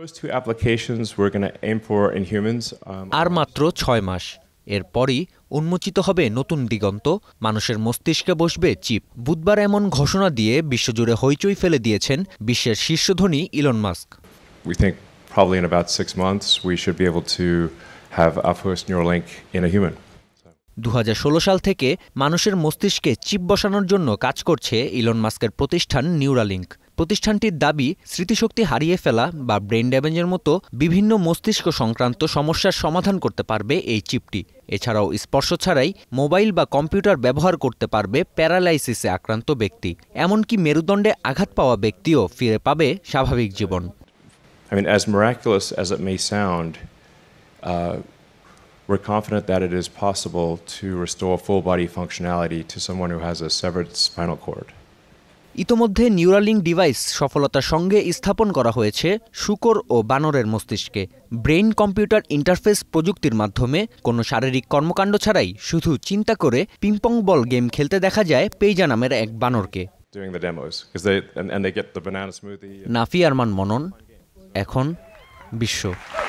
First two applications we're going to aim for in humans. আর মাত্র 6 মাস এরপরই উন্মোচিত হবে নতুন দিগন্ত, মানুষের মস্তিষ্কে বসবে চিপ। বুধবার এমন ঘোষণা দিয়ে বিশ্বজুড়ে হইচই ফেলে দিয়েছেন বিশ্বের শীর্ষধনী Elon Musk. We think probably in about 6 months we should be able to have our first Neuralink in a human. 2016 সাল থেকে মানুষের মস্তিষ্কে চিপ বসানোর জন্য কাজ করছে ইলন মাস্কের প্রতিষ্ঠান নিউরালিংক। প্রতিষ্ঠানটির দাবি, স্মৃতিশক্তি হারিয়ে ফেলা বা ব্রেন ড্যামেজের মতো বিভিন্ন মস্তিষ্ক সংক্রান্ত সমস্যার সমাধান করতে পারবে এই চিপটি। এছাড়াও স্পর্শ ছাড়াই মোবাইল বা কম্পিউটার ব্যবহার করতে পারবে প্যারালাইসিসে আক্রান্ত ব্যক্তি। এমনকি মেরুদণ্ডে আঘাত পাওয়া ব্যক্তিও ফিরে পাবে স্বাভাবিক জীবন। As miraculous as it may sound, we're confident that it is possible to restore full body functionality to someone who has a severed spinal cord. ইতোমধ্যে নিউরালিংক ডিভাইস সফলতার সঙ্গে স্থাপন করা হয়েছে শূকর ও বানরের মস্তিষ্কে। ব্রেইন কম্পিউটার ইন্টারফেস প্রযুক্তির মাধ্যমে কোনো শারীরিক কর্মকাণ্ড ছাড়াই শুধু চিন্তা করে পিংপং বল গেম খেলতে দেখা যায় পেইজা নামের এক বানরকে। নাফি আরমান মনন, এখন বিশ্ব।